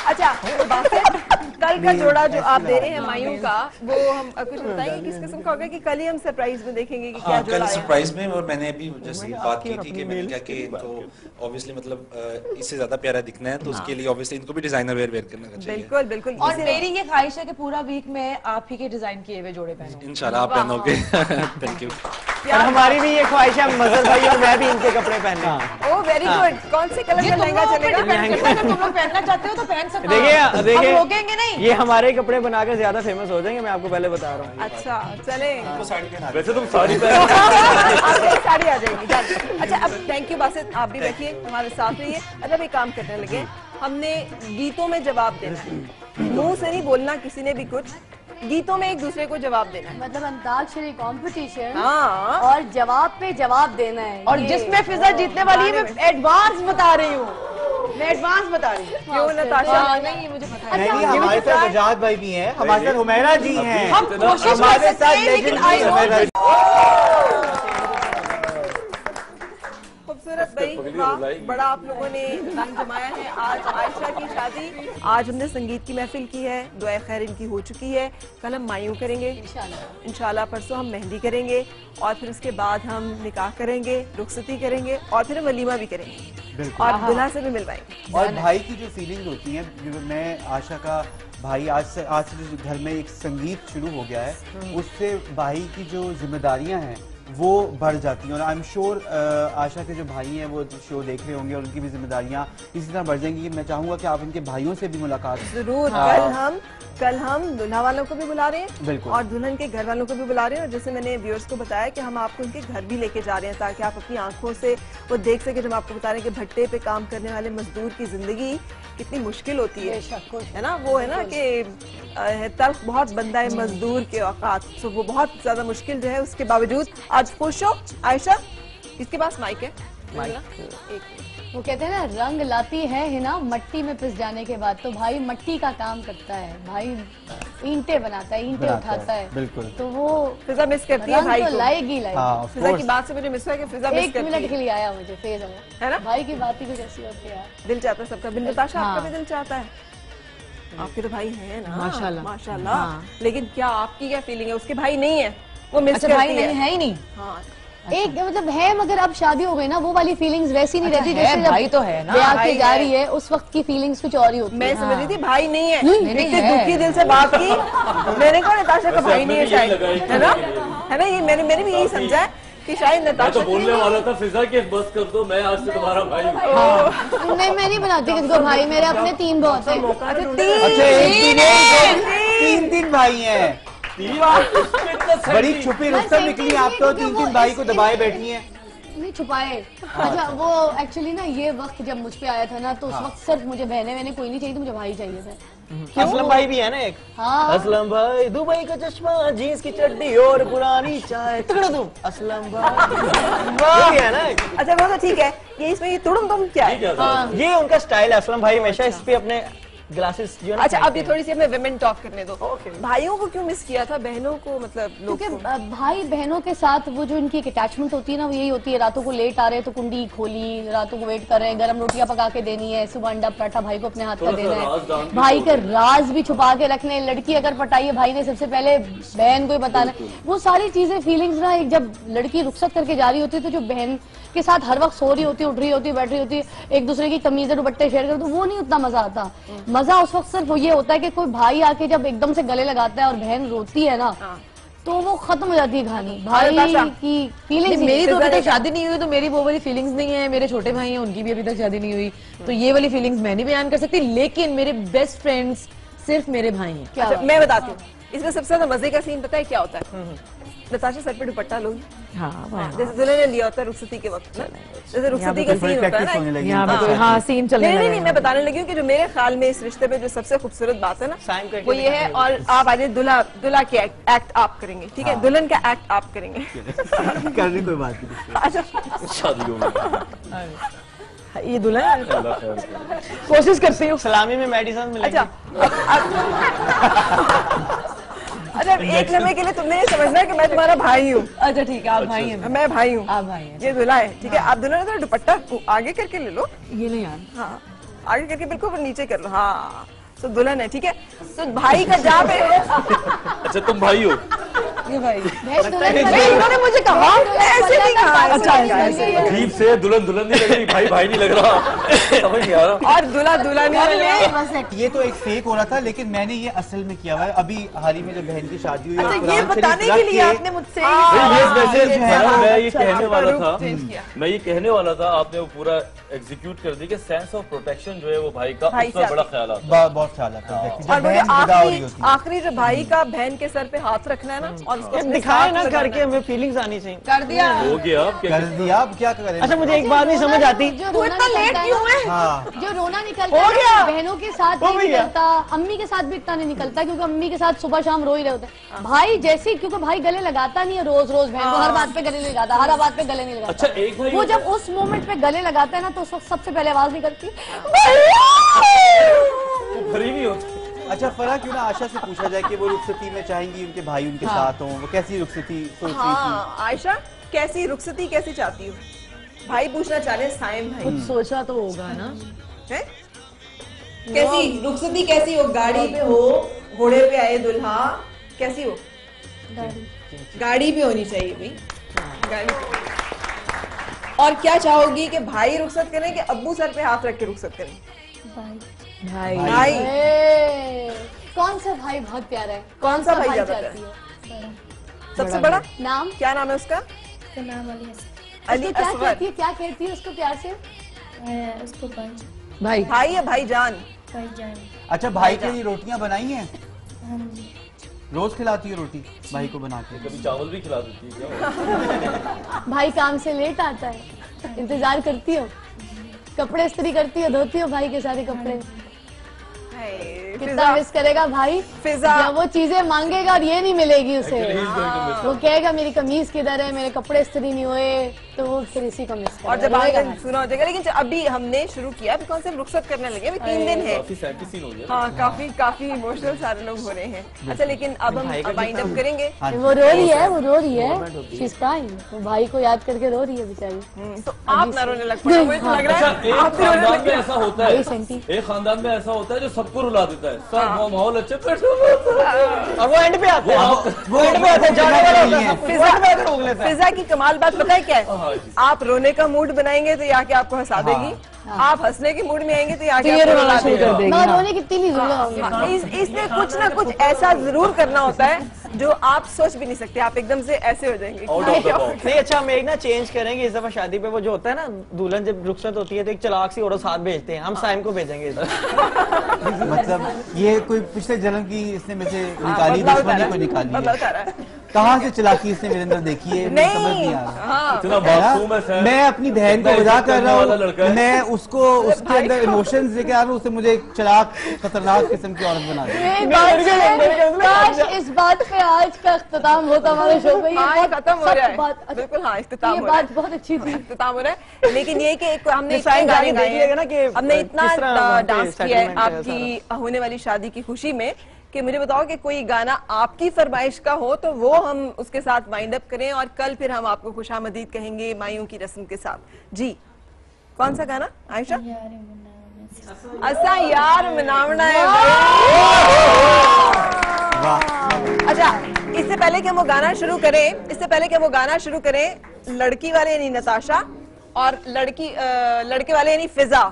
अच्छा कल का जोड़ा जो आप दे रहे हैं मायूं का, वो हम कुछ बताएंगे किस किस्म का होगा कि कल ही हम सरप्राइज में देखेंगे कि क्या जोड़ा है? कल सरप्राइज में। और मैंने अभी जैसे बात की थी कि मैंने क्या कि इनको ऑब्वियसली मतलब इससे ज्यादा प्यारा दिखना है, तो उसके लिए ऑब्वियसली इनको भी डिजाइनर वेयर वेयर करना चाहिए। बिल्कुल बिल्कुल। और मेरी ये ख्वाहिश है कि पूरा वीक में आप ही के डिजाइन किए हुए जोड़े पहनूं। इंशाल्लाह आप पहनोगे। Thank you. और हमारी भी ये ख्वाहिश है मजर भाई और मैं भी इनके कपड़े पहनना। Oh very good. कौन से कलर का लहंगा चलेगा? तुम लोग पहनना चाहते हो तो पहन सकते हो, देखिए रोकेंगे नहीं। ये हमारे कपड़े बनाकर ज्यादा फेमस हो जाएंगे, मैं आपको पहले बता रहा हूँ। अच्छा चले वैसे तुम साड़ी साड़ी आ जाएगी। अच्छा अब थैंक यू बासित, आप भी बैठिए हमारे साथ रहिए। अच्छा अब एक काम करने लगे, हमने गीतों में जवाब देना है, मुंह से नहीं बोलना किसी ने भी कुछ, गीतों में एक दूसरे को जवाब देना है, मतलब अंताक्षरी कंपटीशन। हाँ और जवाब पे जवाब देना है, और जिसमें फिजा जीतने वाली है। मैं एडवांस बता रही हूँ, मैं एडवांस बता रही हूँ। क्यों नताशा? नहीं मुझे पता है। हमारे साथ बजाज भाई भी हैं, हमारे साथ हुमैरा जी हैं, हमारे साथ लेकिन आई खूबसूरत भाई वक्त बड़ा आप लोगों ने जमाया है। आज आयशा की शादी, आज हमने संगीत की महफिल की है, दुआ खैर इनकी हो चुकी है। कल हम मायूं करेंगे इंशाल्लाह, परसों हम मेहंदी करेंगे और फिर उसके बाद हम निकाह करेंगे, रुखसती करेंगे और फिर हम वलीमा भी करेंगे और दुल्हा से भी मिलवाएंगे। और भाई की जो फीलिंग होती है, मैं आशा का भाई आज से आज से घर में एक संगीत शुरू हो गया है, उससे भाई की जो जिम्मेदारियां हैं वो बढ़ जाती हैं। और आई एम श्योर आशा के जो भाई हैं वो शो देख रहे होंगे और उनकी भी जिम्मेदारियां इसी तरह बढ़ जाएंगी। मैं चाहूँगा कि आप इनके भाइयों से भी मुलाकात जरूर। कल हम कल हम दुल्हा वालों को भी बुला रहे हैं बिल्कुल, और दुल्हन के घर वालों को भी बुला रहे हैं। और जैसे मैंने व्यूअर्स को बताया कि हम आपको उनके घर भी लेके जा रहे हैं ताकि आप अपनी आंखों से वो देख सके। जब आपको बता रहे हैं कि भट्टे पे काम करने वाले मजदूर की जिंदगी कितनी मुश्किल होती है, है ना, वो है ना कि तर्फ बहुत बंदा है मजदूर के औकात, तो वो बहुत ज्यादा मुश्किल जो है उसके बावजूद आज खुश हो। आयशा, इसके पास माइक है, वो कहते हैं ना रंग लाती है हिना मट्टी में पिस जाने के बाद, तो भाई मट्टी का काम करता है, भाई ईंटे बनाता है, ईंटे उठाता है, है बिल्कुल। तो वो फिजा मिस करती है भाई को, लाएगी लाएगी। फिजा की बात से मुझे मिस हुआ कि फिजा मिस करती है। एक मिनट के लिए आया मुझे फिजा, है ना, भाई की बात ही कुछ ऐसी होती है। दिल चाहता है सबका, बिन नताशा आपका भी दिल चाहता है, आपके तो भाई है ना माशाल्लाह माशाल्लाह, लेकिन क्या आपकी क्या फीलिंग है? उसके भाई नहीं है, वो मिस करती है ही नहीं। हाँ एक मतलब है, मगर अब शादी हो गई ना, वो वाली फीलिंग्स वैसी नहीं रहती जैसे भाई तो है ना, ब्याह के जा रही है उस वक्त की फीलिंग्स कुछ और ही होती है। मैं समझ रही थी भाई नहीं है, इतने दुखी दिल से बात की मैंने, कहा नताशा का भाई नहीं है शायद, है ना, है ना, ये मैंने मैंने भी यही समझा है कि शायद नताशा तो बोलने वाला था फिजा के बस कर दो, मैं आज से तुम्हारा भाई हूं। नहीं मैं नहीं बनाती किसको भाई, मेरे अपने तीन बहुत हैं, तीन तीन भाई हैं, बड़ी छुपी रुस्तम निकली आप तो, तीन तीन भाई को दबाए बैठी हैं। नहीं छुपाए, अच्छा वो एक्चुअली ना ये वक्त जब मुझ पे आया था ना, तो उस वक्त सिर्फ मुझे बहने मैंने कोई नहीं चाहिए, तो मुझे भाई चाहिए था। असलम भाई भी है ना एक, हाँ असलम भाई, दुबई का चश्मा, जीन्स की चड्डी और पुरानी चाय, तगड़ा तुम असलम भाई है ना। अच्छा वो तो ठीक है, ये इसमें ये तुड़म तुम क्या है, ये उनका स्टाइल है असलम भाई, हमेशा इस पे अपने ग्लासेस। अच्छा अब ये थोड़ी सी हमें विमेन टॉक करने दो। okay. भाइयों को क्यों मिस किया था, बहनों को मतलब लोग, क्योंकि भाई बहनों के साथ वो जो इनकी अटैचमेंट होती है ना, वो यही होती है, रातों को लेट आ रहे हैं तो कुंडी खोली, रातों को वेट कर रहे हैं, गर्म रोटियां पका के देनी है, सुबह अंडा पराठा भाई को अपने हाथ का देना है, भाई का राज भी छुपा के रखने, लड़की अगर पटाई है भाई ने सबसे पहले बहन को ही बताना, वो सारी चीजें फीलिंग्स ना, एक जब लड़की रुखसत करके जा रही होती है तो जो बहन के साथ हर वक्त सो रही होती है, उठ रही होती है, बैठ रही होती है, एक दूसरे की कमीजें दुपट्टे शेयर करते, वो नहीं उतना मजा आता। मजा उस वक्त सिर्फ ये होता है कि कोई भाई आके जब एकदम से गले लगाता है और बहन रोती है ना, तो वो खत्म हो जाती है कहानी भाई की फीलिंग्स। मेरी तो अभी तक शादी नहीं हुई तो मेरी वो वाली फीलिंग्स नहीं है, मेरे छोटे भाई हैं उनकी भी अभी तक शादी नहीं हुई, तो ये वाली फीलिंग्स मैं नहीं बयान कर सकती, लेकिन मेरे बेस्ट फ्रेंड्स सिर्फ मेरे भाई हैं। मैं बताती हूँ इसमें सबसे ज्यादा मजे का सीन पता है क्या होता है, नताशा सर पे दुपट्टा लोगी, हाँ जैसे दुल्हन ने लिया होता है रुखसती के वक्त ना, जैसे रुखसती का सीन होता है ना, हाँ सीन चल रहा है। नहीं नहीं मैं बताने लगी हूँ कि जो मेरे ख्याल में इस रिश्ते पे जो सबसे खूबसूरत बात है ना वो ये है, और आप आज दुल्हा दुल्हा के एक्ट आप करेंगे, ठीक है, दुल्हन का एक्ट आप करेंगे, करने कोई बात नहीं, ये दुल्हन कोशिश करती हूँ सलामी में मेडिसिन मिलेगी। अच्छा अच्छा एक लम्हे के लिए तुमने ये समझना है कि मैं तुम्हारा भाई हूँ। अच्छा ठीक है, आप भाई हैं, मैं भाई हूँ, आप भाई हैं, ये दुल्हा है, ठीक है, आप दुल्हन थोड़ा दुपट्टा आगे करके ले लो, ये नहीं यार, हाँ आगे करके बिल्कुल नीचे कर लो, हाँ तो दुल्हन है, ठीक है, तो भाई का जा पे। अच्छा तुम भाई हो, ये भाई इन्होंने मुझे कहा ऐसे नहीं कहा, अच्छा अजीब से दुल्हन दुल्हन नहीं लग रही, भाई भाई नहीं लग रहा, समझ नहीं आ रहा, और दुल्हा दुल्हा नहीं लग रहा। ये तो एक फेक हो रहा था लेकिन मैंने ये असल में किया हुआ है, अभी हाल ही में जब बहन की शादी हुई और ये बताने के लिए आपने मुझसे, मैं ये कहने वाला था मैं ये कहने वाला था आपने वो पूरा एग्जीक्यूट कर दी कि सेंस ऑफ प्रोटेक्शन जो है वो भाई का उसका बड़ा ख्याल आता है, आखिरी जो भाई का बहन के सर पे हाथ रखना है ना और उसको दिखाए ना करके हमें फीलिंग्स आनी चाहिए, कर दिया हो गया, आप क्या कर दिया, आप क्या करें। अच्छा मुझे एक बात नहीं समझ आती, तू इतना लेट क्यों है, जो रोना निकलता है बहनों के साथ नहीं निकलता, अम्मी के साथ भी इतना नहीं निकलता क्योंकि अम्मी के साथ सुबह शाम रो ही रहे होते हैं, भाई जैसे क्योंकि भाई गले लगाता नहीं है रोज रोज, बहन को हर बात पे गले नहीं लगाता, हर बात पे गले नहीं लगाता, वो जब उस मोमेंट पे गले लगाता है ना तो उस वक्त सबसे पहले आवाज निकलती है। अच्छा फराह क्यों ना आयशा से पूछा जाए कि वो रुखसती में चाहेंगी उनके भाई उनके हाँ। साथ हों, वो कैसी रुखसती सोच रही थी? हाँ आयशा कैसी रुखसती कैसी चाहती हो, भाई पूछना चाह रहे हैं साइम भाई, कुछ सोचा तो होगा ना है? कैसी रुखसती कैसी हो? गाड़ी पे हो, घोड़े पे आए दुल्हा, कैसी हो? गाड़ी पे होनी चाहिए भाई, गाड़ी पे। और क्या चाहोगी कि भाई रुखसत करें कि अब्बू सर पे हाथ रख के रुखसत करें? भाई भाई कौन सा भाई बहुत प्यारा है, कौन सा भाई ज्यादा है? सबसे बड़ा नाम क्या नाम है उसका? नाम अली अली क्या कहती है, क्या कहती है उसको प्यार से? उसको पंच भाई भाई या भाई जान? भाई जान। अच्छा भाई के लिए रोटियां बनाई हैं? रोज खिलाती है रोटी भाई को बना के, कभी चावल भी खिला देती है। भाई काम से लेट आता है, इंतजार करती हो, कपड़े इस्त्री करती हो, धोती हो भाई के सारे कपड़े। कितना मिस करेगा भाई फिजा, वो चीजें मांगेगा और ये नहीं मिलेगी उसे। वो कहेगा मेरी कमीज किधर है, मेरे कपड़े इस्त्री नहीं हुए, तो वो फिर इसी को मिस और जब आएगा सुना हो जाएगा। लेकिन अभी हमने शुरू किया बिकॉज हम रुखसत करने लगे, अभी तीन दिन है। हाँ काफी काफी इमोशनल सारे लोग हो रहे हैं। अच्छा लेकिन अब हम वाइंड अप करेंगे। वो रो रही है, वो रो रही है, शी इज क्राइंग, वो भाई को याद करके रो रही है बेचारी। तो आप ना रोने लग पड़े। ऐसा होता है एक खानदान में, ऐसा होता है जो सबको रुला देता है, सब माहौल अच्छा और वो एंड पे आता है, वो एंड पे आता है जाने वाला है। फिजा की कमाल बात पता है क्या है? आप रोने का मूड बनाएंगे तो यहाँ के आपको हंसा देगी, आप हंसने के मूड में आएंगे तो यहाँ के रोना शुरू कर देगी। मैं रोने कितनी नहीं रोऊंगी, इसलिए कुछ ना कुछ ऐसा जरूर करना होता है जो आप सोच भी नहीं सकते, आप एकदम से ऐसे हो जाएंगे नहीं। अच्छा हम एक ना चेंज करेंगे इस दफा शादी पे, वो जो होता है ना दुल्हन जब रुखसत होती है तो एक चलाक सी औरत साथ भेजते हैं, हम साइम को भेजेंगे। मतलब ये कोई पिछले जन्म की इसने में से निकाली, दुश्मनी को निकाली, कहाँ से चलाकी इसने मेरे अंदर देखी है नहीं। समझ नहीं आ रहा। इतना मासूम है, मैं अपनी बहन को मजाक कर रहा हूँ, मैं उसको उसके अंदर इमोशंस लेके आ रहा हूँ, उसे मुझे एक चलाक खतरनाक किस्म की औरत बना दिया। इस बात पे आज का अख्तिताम होता हमारे शो में, ये खत्म हो रहा है बिल्कुल। हाँ इख्तिताम हो रहा है, बहुत अच्छी थी, अख्तिताम हो रहा है। लेकिन ये कि हमने हमने इतना डांस किया है आपकी होने वाली शादी की खुशी में कि मुझे बताओ कि कोई गाना आपकी फरमाइश का हो तो वो हम उसके साथ वाइंड अप करें और कल फिर हम आपको खुशामदीद कहेंगे मायूं की रस्म के साथ। जी कौन सा गाना आयशा? असा यार मनावना है। अच्छा इससे पहले कि हम वो गाना शुरू करें, इससे पहले कि हम वो गाना शुरू करें, लड़की वाले यानी नताशा और लड़की लड़के वाले यानी फिजा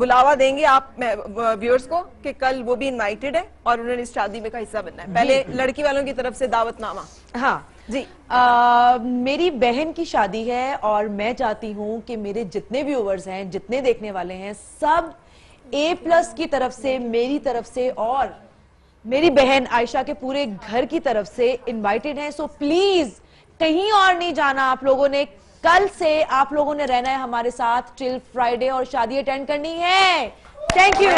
बुलावा देंगे आप व्यूअर्स को कि कल वो भी इनवाइटेड है और उन्होंने इस शादी में का हिस्सा बनना है। पहले लड़की वालों की तरफ से दावतनामा। हाँ जी आ, मेरी बहन की शादी है और मैं चाहती हूँ कि मेरे जितने व्यूअर्स हैं, जितने देखने वाले हैं, सब ए प्लस की तरफ से, मेरी तरफ से और मेरी बहन आयशा के पूरे घर की तरफ से इन्वाइटेड है। सो प्लीज कहीं और नहीं जाना आप लोगों ने, कल से आप लोगों ने रहना है हमारे साथ टिल फ्राइडे और शादी अटेंड करनी है। Thank you.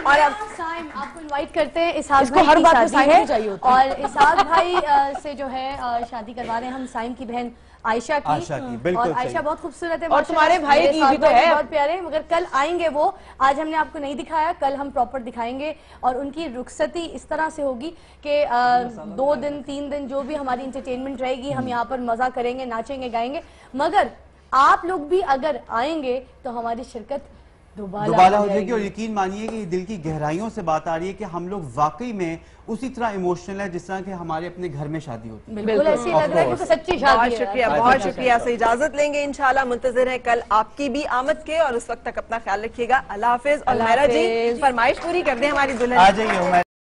और अब साइम आपको इनवाइट करते हैं, इसहाक भाई हर बात में साइम है चाहिए होता है और इसहाक भाई से जो है शादी करवा रहे हैं हम साइम की बहन आयशा की, आशा की बिल्कुल। और आयशा बहुत खूबसूरत है और तुम्हारे भाई की भी तो है, बहुत प्यारे, मगर कल आएंगे वो, आज हमने आपको नहीं दिखाया, कल हम प्रॉपर दिखाएंगे। और उनकी रुखसती इस तरह से होगी कि दो दिन तीन दिन जो भी हमारी इंटरटेनमेंट रहेगी, हम यहाँ पर मजा करेंगे, नाचेंगे, गाएंगे, मगर आप लोग भी अगर आएंगे तो हमारी शिरकत दुबाला, दुबाला हो जाएगी। और यकीन मानिए कि दिल की गहराइयों से बात आ रही है कि हम लोग वाकई में उसी तरह इमोशनल है जिस तरह कि हमारे अपने घर में शादी होती है। बिल्कुल ऐसी लग रहा है कि सच्ची शादी। बहुत शुक्रिया, बहुत शुक्रिया। से इजाजत लेंगे इंशाल्लाह, मुंतजर है कल आपकी भी आमद के और उस वक्त तक अपना ख्याल रखिएगा। अल्लाह हाफिज। और मेरा जी फरमाइश पूरी कर दें हमारी दुल्हन।